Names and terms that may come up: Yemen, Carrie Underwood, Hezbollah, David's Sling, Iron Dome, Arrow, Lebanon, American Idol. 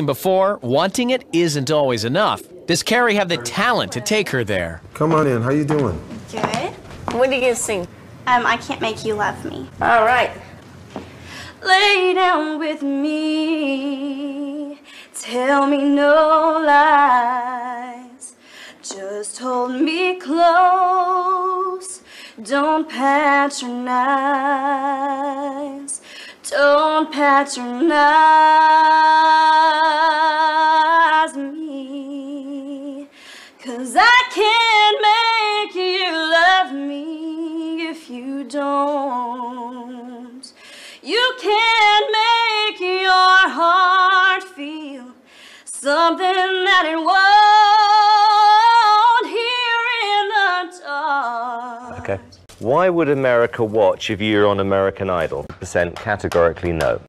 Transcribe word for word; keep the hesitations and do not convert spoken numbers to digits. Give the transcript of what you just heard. Before, wanting it isn't always enough. Does Carrie have the talent to take her there? Come on in. How you doing? Good. What do you guys sing? Um, I Can't Make You Love Me. All right. Lay down with me. Tell me no lies. Just hold me close. Don't patronize. Don't patronize me, 'cause I can't make you love me if you don't. You can't make your heart feel something that it won't hear in the dark. Okay. Why would America watch if you're on American Idol? Percent categorically no.